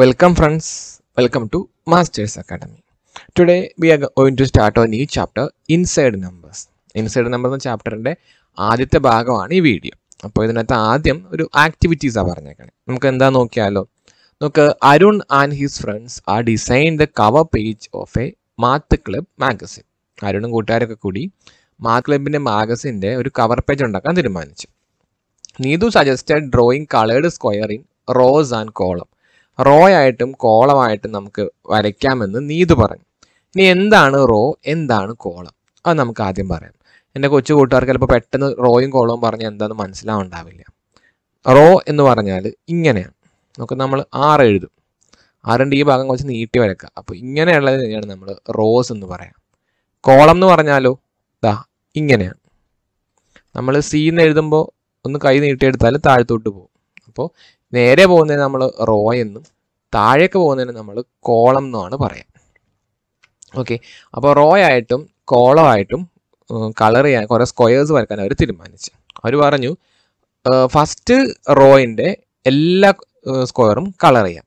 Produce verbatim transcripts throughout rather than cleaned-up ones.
Welcome friends, welcome to Masters Academy. Today we are going to start a new chapter, Inside Numbers. Inside Numbers chapter is the first video. So this is the activities. What do we do? Arun and his friends are designing the cover page of a Math Club magazine. Arun and Gotaraka Math Club magazine is a cover page. Needu suggested drawing colored square in rows and column. Row item, column item, namke varikam ennu Needu paranju. Ini endanu row, endanu column. Adu namke aadyam parayam. Ende kochu kootarkku elappo pettannu row um column paranja endanu manasilavundavilla. Row ennu paranjal ingane. Nokku nammal six ezhudum. six inde ee bhagam kochu neetti varakka. Appo inganeyulla thaneyanu nammal rows ennu parayam. Column ennu paranjalo da inganeyanu. Nammal C ennu ezhudumbo ഒന്ന് കൈ നീട്ടി എടുത്താൽ താഴത്തോട്ട് പോകും. അപ്പോൾ നേരെ പോകുന്നതിന് നമ്മൾ റോ എന്നും താഴേക്ക് പോകുന്നതിന് നമ്മൾ കോളം എന്നാണ് പറയാം. ഓക്കേ, അപ്പോൾ റോ ആയിട്ടും കോളം ആയിട്ടും കളർ ചെയ്യാൻ കുറേ സ്ക്വയേഴ്സ് വരയ്ക്കാൻ അവർ തീരുമാനിച്ചു. അവർ പറഞ്ഞു ഫസ്റ്റ് റോയിൻ്റെ എല്ലാ സ്ക്വയറും കളർ ചെയ്യാം,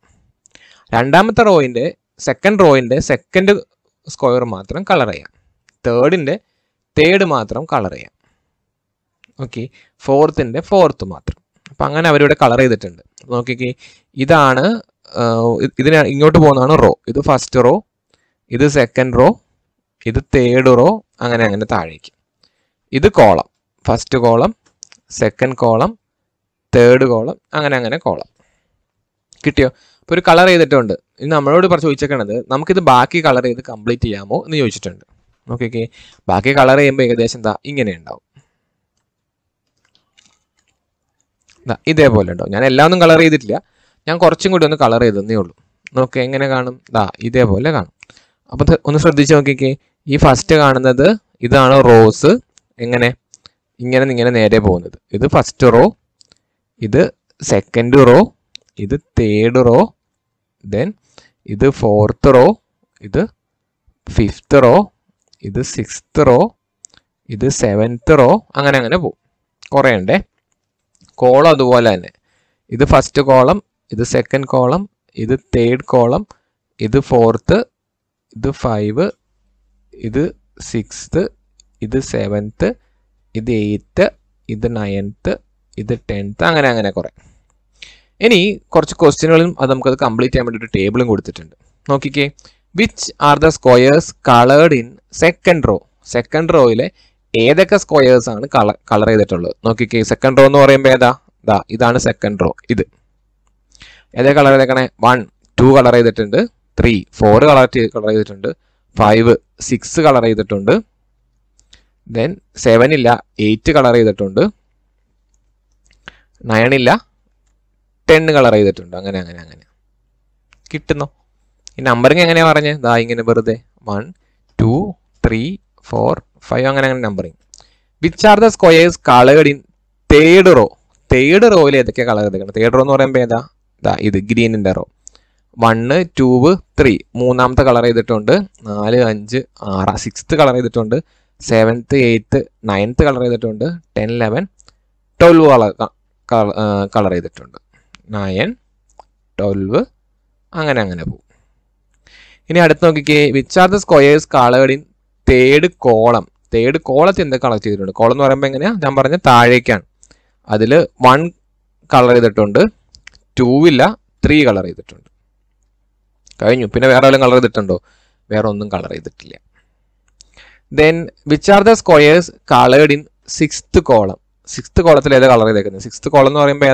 രണ്ടാമത്തെ റോയിൻ്റെ സെക്കൻഡ് റോയിൻ്റെ സെക്കൻഡ് സ്ക്വയർ മാത്രം കളർ ചെയ്യാം, തേർഡിൻ്റെ തേർഡ് മാത്രം കളർ ചെയ്യാം. Okay, fourth in the fourth matter. Pangana very color is attended. Okay, Idana Ignotobonano row. This first row, this second row, this third row, and the Tarik. This column, first column, second column, third column, and a column. Kitty, put color is attended. In the Amaro Persuich another, Namki the Baki color is the complete Yamo, the Uchitend. Okay, Baki color is the Ingen end out. This color is the color of the color of the color of the color of the color of the first color is the rose. This is first row, this second row, this third row, then this fourth row, this fifth row, this sixth row, this seventh row. Column is the column. This is first column, this is second column, this is third column, this is fourth, this is five, this is sixth, this is seventh, this is eighth, this is ninth, this is tenth. Any question complete table. Okay. Which are the squares colored in second row? Second row This squares are colored. Okay, second row no is second row. This color one, two color three, four color five, six color then seven illa, eight color nine illa, ten color Kitno. Numbering one, two, three, four. five numbering. Which are the squares colored in third row? Third row is the color. Third row is the green in the row. one, two, three. three color is the color. four, five, six color is the color. seventh, eighth, ninth color is the color. ten, eleven, twelve color is the color. nine, twelve, and so on. Which are the squares colored in third column? Third column is the color. Column is the color. one color, two, three color. Then, which are the squares colored in sixth column? sixth column is the color. sixth column is the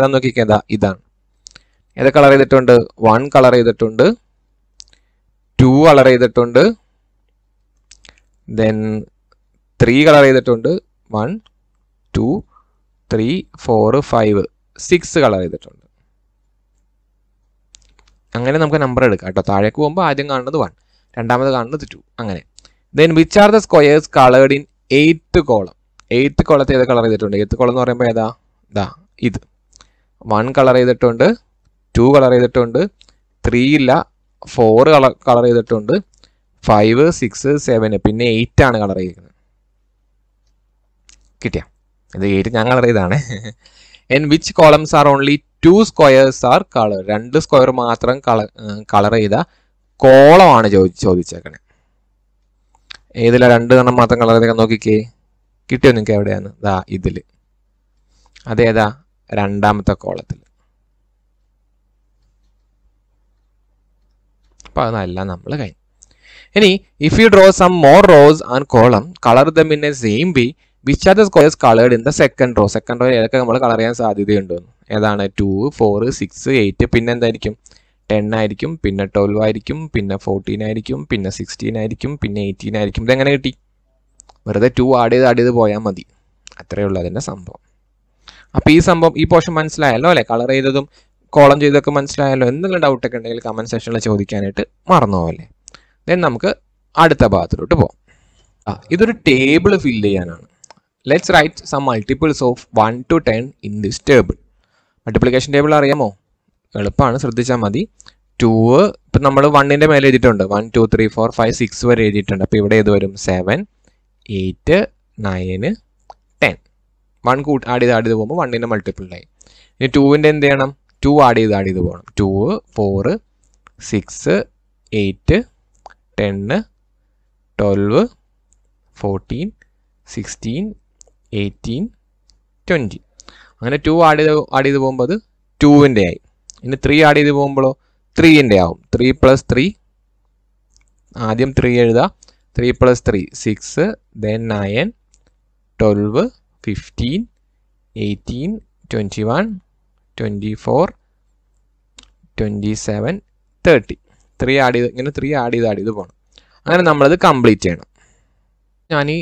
color. one color is the two color is the then three color is the one, two, three, four, five, six color is the one. Then which are the squares colored in eighth column? eighth column is the color is the color is one color is the two color is the three, four color is the five, six, seven, eight color. Kitty. eight color. And which columns are only two squares are colored. Two square matram color color column aanu chodichekane. Edile rendu enna matram color edukkan nokike. Kittiyo ninge evadeyanu? Da idile. Ade eda randamathe column. If you draw some more rows and column, color them in a same way, which are the squares colored in the second row? Second row is colored two, four, six, eight, ten, twelve, fourteen, sixteen, eighteen. Then two add is added the boy. Column jay idhokka manasilayallo endengil doubt okke undengil comment section la chodikkanayittu marannuvale then namukku adutha bhagathilottu povam ah idoru table fill cheyanana. Let's write some multiples of one to ten in this table. Multiplication table ariyamo eluppaana sradicha madi two ipo nammal one inde mele edittundu one two three four five six vare edittundu appo ivide edu varum seven eight nine ten one could add idu add idu povumbo one inde multiple ayi ini two inde endu cheyanam two add is added two, four, six, eight, ten, twelve, fourteen, sixteen, eighteen, twenty. And two add is two in the eye. three add is three in the eye. three plus three. Adhyam three three plus three. six, then nine, twelve, fifteen, eighteen, twenty-one. twenty-four, twenty-seven, thirty. three add is added. three add is added. Now we complete it. Now we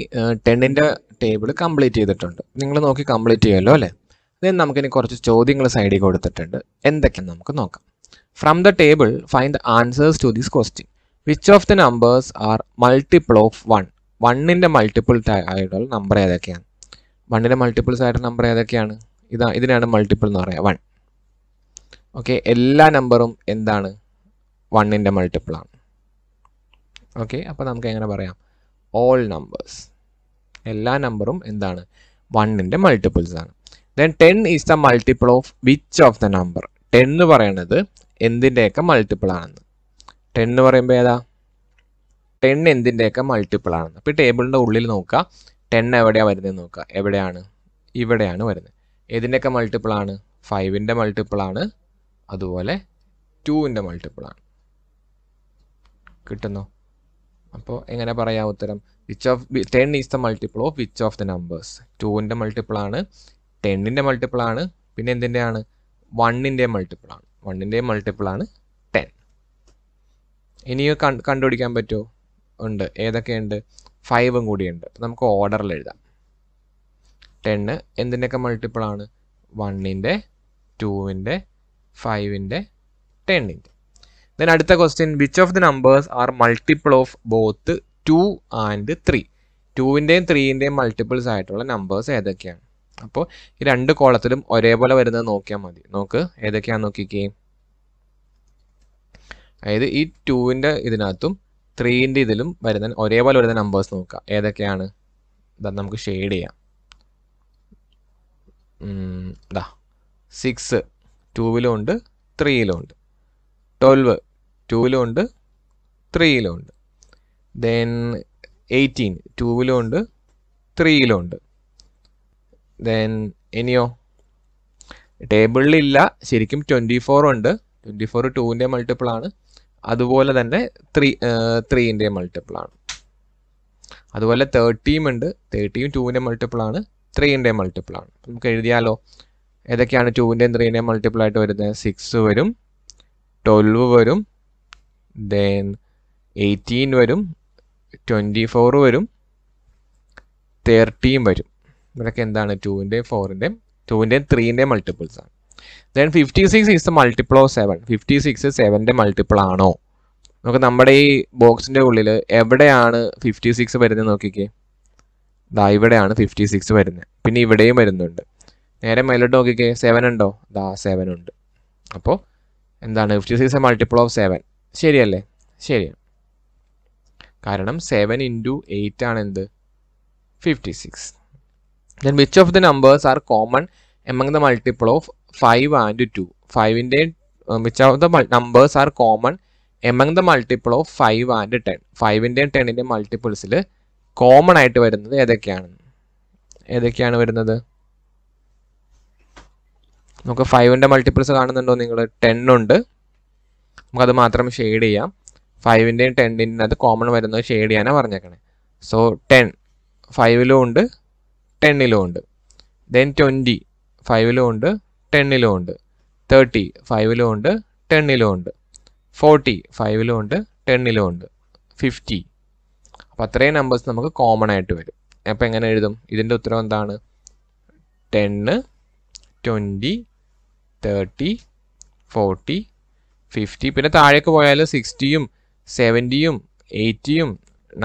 complete table. Complete it. We complete it. Then we will side it. From the table, find the answers to this question. Which of the numbers are multiple of one? one in the multiple number. one in the multiple side number. This is multiple one. Okay, all number is one in the multiple. Okay, so all numbers. All number is one in the multiple. Then ten is the multiple of which of the number? ten is multiple. ten is ten is multiple. If table, ten is multiple. This is multiple five in the multiple. That's two in the multiple. Which of ten is the multiple of which of the numbers? two in the multiple, ten in the multiple, one in the multiple. one in the multiple ten. Any you can do it. five in the order. ten and the multiple one in the two in the five in the ten in the. Then add the question, which of the numbers are multiple of both two and three? two in the three in the multiples are numbers. So here are two columns or a either two in the three in the or a numbers that shade. Mm, da. six, two will own, three will own. twelve, two will own, three will own. Then eighteen, two will own, three will own. Then anyhow, table illa, shirikim twenty-four own, twenty-four two in the multiple. Aduvola than three, uh, three in the multiple. Aduvola thirteen and thirteen two in the multiple. three in the multiple. Okay, two in the three in the multiple. six varum, twelve varum, then eighteen varum, twenty-four varum, thirteen varum. two in the four in the two in the three in the multiples. Then fifty-six is the multiple of seven. fifty-six is seven in the multiple. Now, we box in the fifty-six varum. This is fifty-six. This is seven. This seven. So, fifty-six is a multiple of seven. Serial. Serial. Because seven into eight is fifty-six. Then which of the numbers are common among the multiple of five and two. five in the uh, which are the numbers are common among the multiple of five and ten. five in the ten in the multiples is common ആയിട്ട് വരുന്നത് ഏതൊക്കെയാണ് ഏതൊക്കെയാണ് വരുന്നത് നമുക്ക് five ന്റെ multiples കാണുന്നുണ്ടോ നിങ്ങൾ ten ഉണ്ട് നമുക്ക് അത് മാത്രം ഷെയ്ഡ് ചെയ്യാം five ന്റെ ten ന്റെ അത് കോമൺ വരുന്നത് ഷെയ്ഡ് ചെയ്യാനാണ് പറഞ്ഞേക്കണേ സോ ten five ലും ഉണ്ട് ten ലും ഉണ്ട് then twenty five ലും ഉണ്ട് ten ലും ഉണ്ട് thirty five ലും ഉണ്ട് ten ലും ഉണ്ട് forty five ലും ഉണ്ട് ten ലും ഉണ്ട് fifty അപ്പോൾ അത്രയും നമ്പേഴ്സ് നമുക്ക് കോമൺ ആയിട്ട് വരും അപ്പോൾ എങ്ങനെ എഴുതും ഇതിന്റെ ഉത്തരം എന്താണ് ten twenty thirty forty fifty പിന്നെ താഴേക്ക് പോയാൽ sixty ഉം seventy ഉം eighty ഉം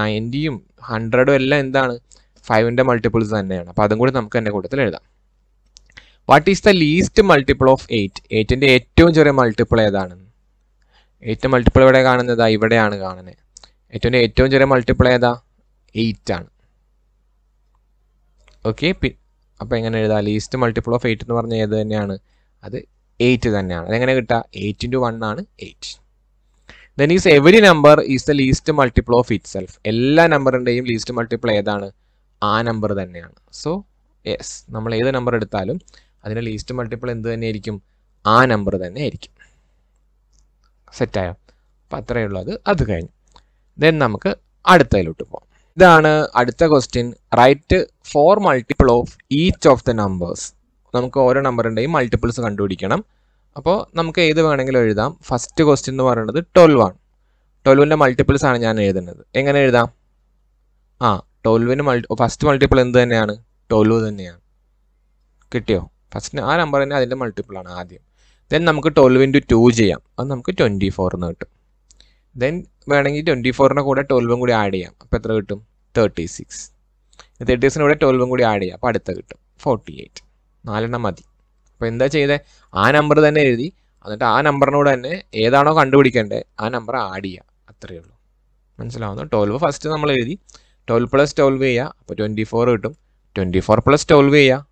ninety ഉം one hundred ഉം എല്ലാം എന്താണ് five ന്റെ മൾട്ടിപ്പിൾസ് തന്നെയാണ് അപ്പോൾ അതും കൂടി നമുക്ക് എന്നെ കൂട്ടത്തിൽ എഴുതാം what is the least multiple of eight eight ന്റെ ഏറ്റവും ചെറിയ മൾട്ടിപ്പിൾ ഏതാണ് eight മൾട്ടിപ്പിൾ ഇവിടെ കാണുന്നത് ഇവിടെയാണ് കാണുന്നത് eight ന്റെ ഏറ്റവും ചെറിയ മൾട്ടിപ്പിൾ ഏതാ eight ആണ് ഓക്കേ അപ്പോൾ എങ്ങനെ എഴുതാ ലീസ്റ്റ് മൾട്ടിപ്പിൾ ഓഫ് eight എന്ന് പറഞ്ഞാൽ ഏത് തന്നെയാണ് അത് eight തന്നെയാണ് അതെങ്ങനെ കിട്ടാ eight into one ആണ് eight then is every number is the least multiple of itself എല്ലാ നമ്പറിന്റെയും ലീസ്റ്റ് മൾട്ടിപ്പിൾ ഏതാണ് ആ നമ്പർ തന്നെയാണ് സോ yes നമ്മൾ ഏത് നമ്പർ എടുത്താലും അതിന്റെ ലീസ്റ്റ് മൾട്ടിപ്പിൾ എന്ത് തന്നെയായിരിക്കും ആ നമ്പർ തന്നെയായിരിക്കും സെറ്റ് ആയോ അപ്പോൾ അത്രയേ ഉള്ളൂ അത് അത് കഴിഞ്ഞു then നമുക്ക് അടുത്തയിലോട്ട് പോകാം ഇതാണ് അടുത്ത question write four multiple of each of the numbers നമുക്ക് ഓരോ നമ്പറിൻ്റെയും മൾട്ടിപ്പിൾസ് കണ്ടുപിടിക്കണം അപ്പോൾ നമുക്ക് ഏത് വേണമെങ്കിലും എഴുതാം ഫസ്റ്റ് ക്വസ്റ്റ്യൻ എന്ന് പറയുന്നത് ട്വൽവ് ആണ് ട്വൽവിൻ്റെ മൾട്ടിപ്പിൾസ് ആണ് ഞാൻ എഴുതുന്നത് എങ്ങനെ എഴുതാം ആ ട്വൽവിന് മൾട്ടി ഫസ്റ്റ് മൾട്ടിപ്പിൾ എന്ത് തന്നെയാണ് ട്വൽവ് തന്നെയാണ് കിട്ടിയോ ഫസ്റ്റിന് ആ നമ്പർ തന്നെ അതിൻ്റെ മൾട്ടിപ്പിളാണ് ആദ്യം ദെൻ നമുക്ക് ട്വൽവ് ഇൻറ്റു ടു ചെയ്യാം അത് നമുക്ക് ട്വൻറ്റി ഫോറിന് കിട്ടും ദെൻ വേണമെങ്കിൽ ട്വൻറ്റി ഫോറിൻ്റെ കൂടെ ട്വൽവും കൂടി ആഡ് ചെയ്യാം അപ്പോൾ എത്ര കിട്ടും തേർട്ടി സിക്സ് തേർട്ടി സിക്സിന് കൂടെ ട്വൽവും കൂടി ആഡ് ചെയ്യാം അപ്പോൾ അടുത്ത കിട്ടും ഫോർട്ടി എയ്റ്റ് നാലെണ്ണം മതി അപ്പോൾ എന്താ ചെയ്തത് ആ നമ്പർ തന്നെ എഴുതി എന്നിട്ട് ആ നമ്പറിനോട് തന്നെ ഏതാണോ കണ്ടുപിടിക്കേണ്ടത് ആ നമ്പർ ആഡ് ചെയ്യുക അത്രയേ ഉള്ളൂ മനസ്സിലാവുന്നു ട്വൽവ് ഫസ്റ്റ് നമ്മൾ എഴുതി ട്വൽവ് പ്ലസ് ട്വൽവ് ചെയ്യുക അപ്പോൾ ട്വൻറ്റി ഫോർ കിട്ടും ട്വൻറ്റി ഫോർ പ്ലസ് ട്വൽവ് ചെയ്യുക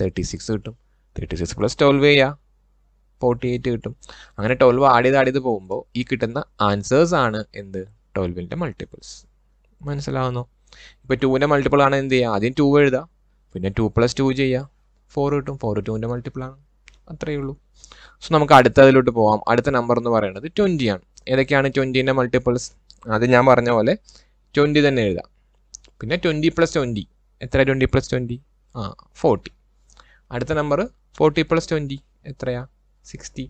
തേർട്ടി സിക്സ് കിട്ടും തേർട്ടി സിക്സ് പ്ലസ് ട്വൽവ് ചെയ്യുക ഫോർട്ടി എയ്റ്റ് കിട്ടും അങ്ങനെ ട്വൽവ് ആഡ് ചെയ്ത് ആഡ് ചെയ്ത് പോകുമ്പോൾ ഈ കിട്ടുന്ന ആൻസേഴ്സ് ആണ് എന്ത് ട്വൽവിൻ്റെ മൾട്ടിപ്പിൾസ് മനസ്സിലാവുന്നോ ഇപ്പോൾ ടൂവിൻ്റെ മൾട്ടിപ്പിൾ ആണ് എന്ത് ചെയ്യുക ആദ്യം ടു എഴുതാം പിന്നെ ടു പ്ലസ് ടു ചെയ്യുക ഫോർ കിട്ടും ഫോർ ടൂവിൻ്റെ മൾട്ടിപ്പിളാണ് അത്രയേ ഉള്ളൂ സോ നമുക്ക് അടുത്തതിലോട്ട് പോകാം അടുത്ത നമ്പർ എന്ന് പറയുന്നത് ട്വൻറ്റി ആണ് ഏതൊക്കെയാണ് ട്വൻറ്റീൻ്റെ മൾട്ടിപ്പിൾസ് അത് ഞാൻ പറഞ്ഞ പോലെ ട്വൻറ്റി തന്നെ എഴുതാം പിന്നെ ട്വൻറ്റി പ്ലസ് ട്വൻറ്റി എത്ര ട്വൻറ്റി പ്ലസ് ട്വൻറ്റി ആ ഫോർട്ടി അടുത്ത നമ്പർ ഫോർട്ടി പ്ലസ് ട്വൻറ്റി എത്രയാണ് സിക്സ്റ്റി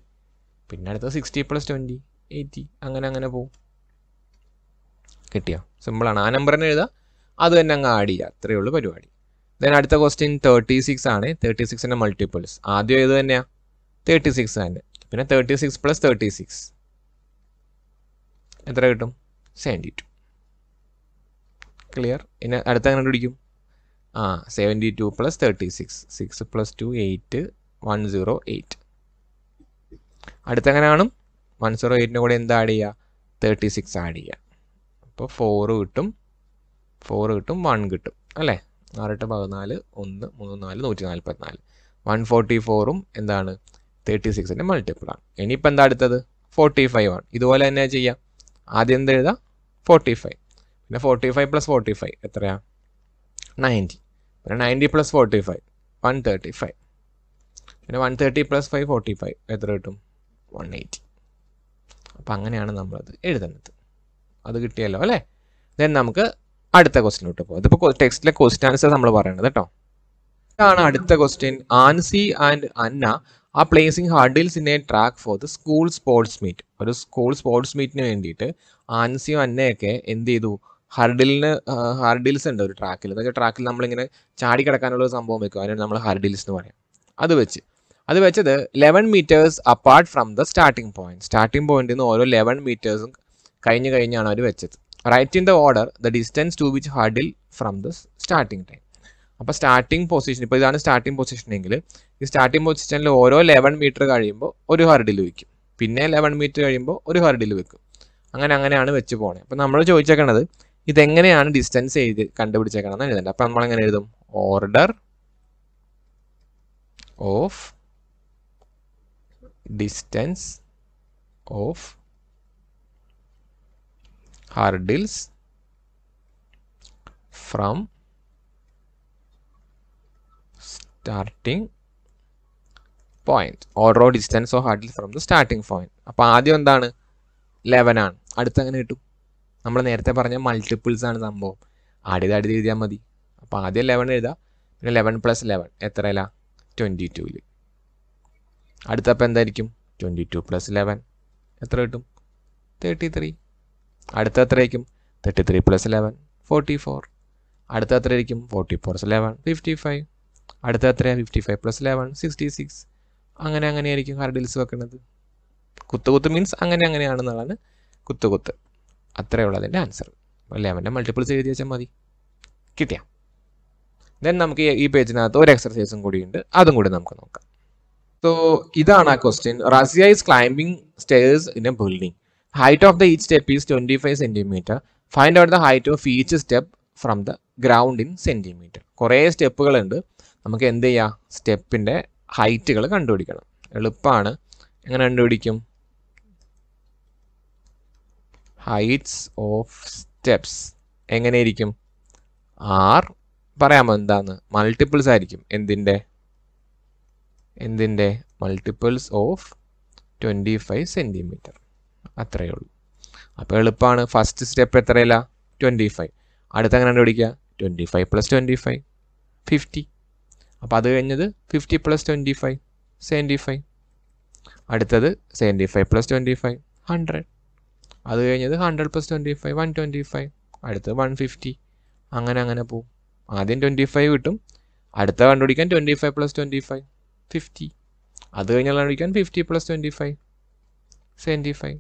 പിന്നെ അടുത്ത സിക്സ്റ്റി പ്ലസ് ട്വൻറ്റി എയ്റ്റി അങ്ങനെ അങ്ങനെ പോവും കിട്ടിയോ സിമ്പിളാണ് ആ നമ്പർ തന്നെ എഴുതുക അത് തന്നെ അങ്ങ് ആഡ് ചെയ്യുക അത്രയേ ഉള്ളൂ പരിപാടി ദെൻ അടുത്ത ക്വസ്റ്റ്യൻ തേർട്ടി സിക്സ് ആണ് തേർട്ടി സിക്സിൻ്റെ മൾട്ടിപ്പിൾസ് ആദ്യം ഏത് തന്നെയാണ് തേർട്ടി സിക്സ് തന്നെ പിന്നെ thirty six plus thirty six എത്ര കിട്ടും സെവൻറ്റി ടു ക്ലിയർ ഇനി അടുത്ത അങ്ങനെ പിടിക്കും ആ seventy two plus thirty six six plus two eight one zero eight അടുത്തങ്ങനെ കാണും വൺ സീറോ എയ്റ്റിന് കൂടെ എന്താ ആഡ് ചെയ്യുക തേർട്ടി സിക്സ് ആഡ് ചെയ്യുക അപ്പോൾ ഫോറ് കിട്ടും ഫോറ് കിട്ടും വൺ കിട്ടും അല്ലേ ആറെട്ട് പതിനാല് ഒന്ന് മൂന്ന് നാല് നൂറ്റി നാൽപ്പത്തിനാല് വൺ ഫോർട്ടി ഫോറും എന്താണ് തേർട്ടി സിക്സിൻ്റെ മൾട്ടിപ്പിളാണ് ഇനിയിപ്പോൾ എന്താ അടുത്തത് ഫോർട്ടി ഫൈവ് ആണ് ഇതുപോലെ തന്നെ ചെയ്യുക ആദ്യം എന്ത് എഴുതാം ഫോർട്ടി ഫൈവ് പിന്നെ forty five plus forty five എത്രയാണ് നയൻറ്റി പിന്നെ ninety plus forty five one thirty five പിന്നെ one thirty plus five forty five എത്ര കിട്ടും വൺ എയ്റ്റി അപ്പം അങ്ങനെയാണ് നമ്മളത് എഴുതുന്നത് അത് കിട്ടിയല്ലോ അല്ലേ ദെൻ നമുക്ക് അടുത്ത ക്വസ്റ്റ്യനിലോട്ട് പോകും ഇതിപ്പോൾ ടെക്സ്റ്റിലെ ക്വസ്റ്റ്യൻ ആൻസർ നമ്മൾ പറയണത് കേട്ടോ ഇതാണ് അടുത്ത question Ancy and Anna are placing hurdles in a track for the school sports meet ഒരു സ്കൂൾ സ്പോർട്സ് മീറ്റിന് വേണ്ടിയിട്ട് ആൻസിയും അന്നയൊക്കെ എന്ത് ചെയ്തു ഹർഡിലിന് ഹർഡിൽസ് ഉണ്ട് ഒരു ട്രാക്കിൽ എന്ന് വെച്ചാൽ ട്രാക്കിൽ നമ്മളിങ്ങനെ ചാടി കിടക്കാനുള്ള ഒരു സംഭവം വെക്കും അതിനാണ് നമ്മൾ ഹർഡിൽസ് എന്ന് പറയാം അത് വെച്ച് അത് വെച്ചത് eleven metres apart from the starting point starting പോയിന്റിൽ നിന്ന് ഓരോ ലെവൻ മീറ്റേഴ്സും കഴിഞ്ഞ് കഴിഞ്ഞാണ് അവർ വെച്ചത് right in the order the distance to which hurdle from the starting time അപ്പോൾ സ്റ്റാർട്ടിംഗ് പൊസിഷൻ ഇപ്പോൾ ഇതാണ് സ്റ്റാർട്ടിംഗ് പൊസിഷനെങ്കിൽ ഈ സ്റ്റാർട്ടിംഗ് പൊസിഷനിൽ ഓരോ ലെവൻ മീറ്റർ കഴിയുമ്പോൾ ഒരു ഹർഡിൽ വയ്ക്കും പിന്നെ ലെവൻ മീറ്റർ കഴിയുമ്പോൾ ഒരു ഹർഡിൽ വെക്കും അങ്ങനെ അങ്ങനെയാണ് വെച്ച് പോണേ അപ്പോൾ നമ്മൾ ചോദിച്ചേക്കണത് ഇതെങ്ങനെയാണ് ഡിസ്റ്റൻസ് എഴുതി കണ്ടുപിടിച്ചേക്കണമെന്ന് എഴുതേണ്ടത് അപ്പോൾ നമ്മളെങ്ങനെ എഴുതും order of distance of hurdles from starting point, ഓരോ distance of hurdles from the starting point. അപ്പോൾ ആദ്യം എന്താണ് eleven ആണ്, അടുത്ത അങ്ങനെ കിട്ടും. നമ്മൾ നേരത്തെ പറഞ്ഞ മൾട്ടിപ്പിൾസ് ആണ് സംഭവം, ആദ്യം ആദ്യം എഴുതിയാൽ മതി. അപ്പോൾ ആദ്യം eleven എഴുതാം, പിന്നെ eleven പ്ലസ് eleven എത്രയല്ല twenty-two. അടുത്തപ്പം എന്തായിരിക്കും twenty-two പ്ലസ് eleven എത്ര കിട്ടും thirty-three. അടുത്ത എത്രയായിരിക്കും thirty-three പ്ലസ് eleven forty-four. അടുത്ത എത്രയായിരിക്കും forty പ്ലസ് eleven fifty-five. അടുത്ത എത്രയാണ് fifty-five പ്ലസ് eleven sixty-six. അങ്ങനെ അങ്ങനെയായിരിക്കും ഹർഡിൽസ് വെക്കുന്നത്. കുത്തുകുത്ത് മീൻസ് അങ്ങനെ അങ്ങനെയാണെന്നുള്ളതാണ് കുത്തുകുത്ത്. അത്രയുള്ളതിൻ്റെ ആൻസർ. eleven മൾട്ടിപ്പിൾസ് എഴുതി വെച്ചാൽ മതി, കിട്ടിയ. ദെൻ നമുക്ക് ഈ പേജിനകത്ത് ഒരു എക്സർസൈസും കൂടിയുണ്ട്, അതും കൂടി നമുക്ക് നോക്കാം. സോ ഇതാണ് ആ question. Razia is climbing stairs in a building. Height of the each step is twenty five centimetre. Find out the height of each step from the ground in centimetre. കുറേ സ്റ്റെപ്പുകളുണ്ട്, നമുക്ക് എന്ത് ചെയ്യാം, സ്റ്റെപ്പിൻ്റെ ഹൈറ്റുകൾ കണ്ടുപിടിക്കണം. എളുപ്പമാണ്, എങ്ങനെ കണ്ടുപിടിക്കും? ഹൈറ്റ്സ് ഓഫ് സ്റ്റെപ്സ് എങ്ങനെയിരിക്കും? ആർ പറയാമോ എന്താന്ന്? മൾട്ടിപ്പിൾസ് ആയിരിക്കും. എന്തിൻ്റെ എന്തിൻ്റെ multiples of twenty five centimetre. അത്രയേ ഉള്ളൂ. അപ്പോൾ എളുപ്പമാണ്. ഫസ്റ്റ് സ്റ്റെപ്പ് എത്രയല്ല ട്വൻറ്റി ഫൈവ്. അടുത്ത എങ്ങനെ കണ്ടുപിടിക്കുക? Twenty five plus twenty five fifty. അപ്പോൾ അത് കഴിഞ്ഞത് fifty plus twenty five seventy five. അടുത്തത് seventy five plus twenty five hundred. അത് കഴിഞ്ഞത് hundred plus twenty five one twenty five. അടുത്തത് വൺ ഫിഫ്റ്റി. അങ്ങനെ അങ്ങനെ പോവും. ആദ്യം ട്വൻറ്റി ഫൈവ് കിട്ടും, അടുത്ത കണ്ടുപിടിക്കാൻ twenty five plus twenty five fifty. അത് കഴിഞ്ഞാൽ കണ്ടുപിടിക്കാൻ fifty plus twenty five seventy five.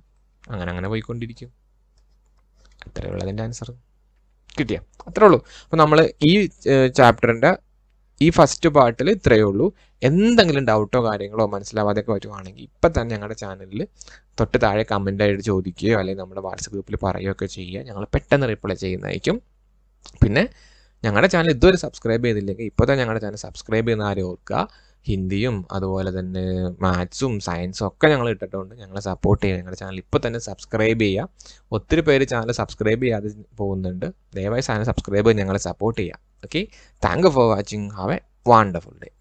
അങ്ങനെ അങ്ങനെ പോയിക്കൊണ്ടിരിക്കും. അത്രയേ ഉള്ളൂ അതിൻ്റെ ആൻസർ. കിട്ടിയ? അത്രേ ഉള്ളൂ. അപ്പോൾ നമ്മൾ ഈ ചാപ്റ്ററിൻ്റെ ഈ ഫസ്റ്റ് പാർട്ടിൽ ഇത്രയേ ഉള്ളൂ. എന്തെങ്കിലും ഡൗട്ടോ കാര്യങ്ങളോ മനസ്സിലാവാതെയൊക്കെ പറ്റുവാണെങ്കിൽ ഇപ്പം തന്നെ ഞങ്ങളുടെ ചാനലിൽ തൊട്ട് താഴെ കമൻറ്റായിട്ട് ചോദിക്കുകയോ അല്ലെങ്കിൽ നമ്മുടെ വാട്സപ്പ് ഗ്രൂപ്പിൽ പറയുകയോ ഒക്കെ ചെയ്യുക. ഞങ്ങൾ പെട്ടെന്ന് റിപ്ലൈ ചെയ്യുന്നതായിരിക്കും. പിന്നെ ഞങ്ങളുടെ ചാനൽ ഇതുവരെ സബ്സ്ക്രൈബ് ചെയ്തില്ലെങ്കിൽ ഇപ്പോൾ തന്നെ ഞങ്ങളുടെ ചാനൽ സബ്സ്ക്രൈബ് ചെയ്യുന്ന ആരും ഓർക്കുക. ഹിന്ദിയും അതുപോലെ തന്നെ മാത്സും സയൻസും ഒക്കെ ഞങ്ങൾ ഇട്ടിട്ടുണ്ട്. ഞങ്ങളെ സപ്പോർട്ട് ചെയ്യുക. ഞങ്ങളുടെ ചാനൽ ഇപ്പോൾ തന്നെ സബ്സ്ക്രൈബ് ചെയ്യുക. ഒത്തിരി പേര് ചാനൽ സബ്സ്ക്രൈബ് ചെയ്യാതെ പോകുന്നുണ്ട്. ദയവായി ചാനൽ സബ്സ്ക്രൈബ് ചെയ്ത് ഞങ്ങളെ സപ്പോർട്ട് ചെയ്യുക. Okay, thank you for watching. Have a wonderful day.